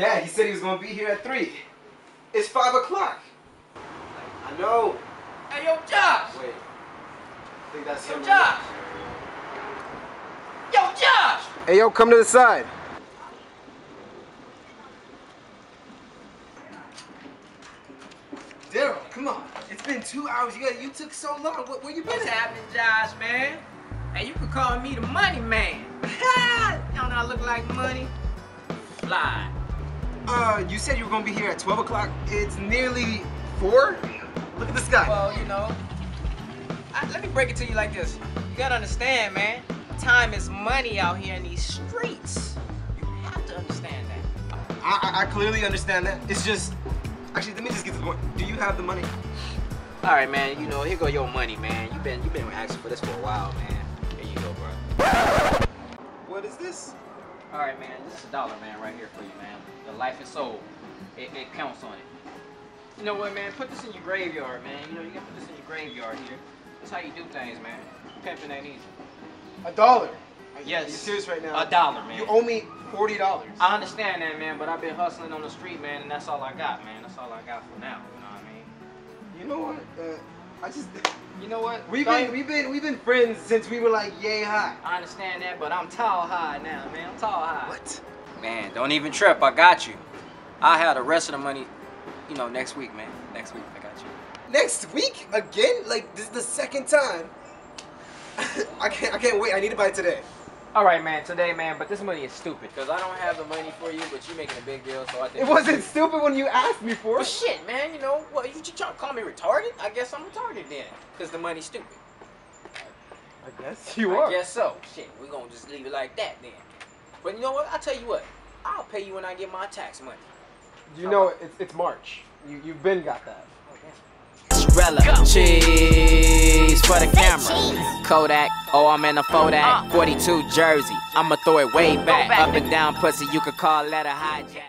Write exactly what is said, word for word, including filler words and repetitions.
Yeah, he said he was gonna be here at three. It's five o'clock. I know. Hey, yo, Josh! Wait. I think that's him. Yo, Josh! Yo, Josh! Hey, yo, come to the side. Daryl, come on. It's been two hours. You got, you took so long. What, where you been? What's happening, Josh, man? Hey, you could call me the money man. Don't I look like money? Fly. Uh, you said you were gonna be here at twelve o'clock. It's nearly four. Look at the sky. Well, you know, I, let me break it to you like this. You gotta understand, man. Time is money out here in these streets. You have to understand that. I, I, I clearly understand that. It's just, actually, let me just get to the point. Do you have the money? All right, man. You know, here go your money, man. You've been, you've been asking for this for a while, man. Here you go, bro. What is this? All right, man. This is a dollar, man, right here for you, man. Your life and soul. It, it counts on it. You know what, man? Put this in your graveyard, man. You know, you gotta put this in your graveyard here. That's how you do things, man. Pimping ain't easy. A dollar? Yes. Are you serious right now? A dollar, man. You owe me forty dollars. I understand that, man, but I've been hustling on the street, man, and that's all I got, man. That's all I got for now, you know what I mean? You know what? Uh, I just... You know what? We've Don't... been we've been, we've been friends since we were, like, yay high. I understand that, but I'm tall high now, man. I'm tall high. What? Man, don't even trip. I got you. I had the rest of the money, you know, next week, man. Next week, I got you. Next week? Again? Like, this is the second time. I can't, I can't wait. I need to buy it today. All right, man. Today, man. But this money is stupid. Because I don't have the money for you, but you're making a big deal, so I think... It wasn't stupid when you asked me for it. Well, shit, man. You know, well, you, you trying to call me retarded? I guess I'm retarded then. Because the money's stupid. I guess you are. I guess so. Shit, we're going to just leave it like that then. But you know what? I'll tell you what. I'll pay you when I get my tax money. You All know, right. it's, it's March. You, you've been got that. Rella, cheese for the camera. Kodak, oh I'm in a Kodak. forty-two jersey, I'ma throw it way back. Up and down pussy, you could call that a hijack.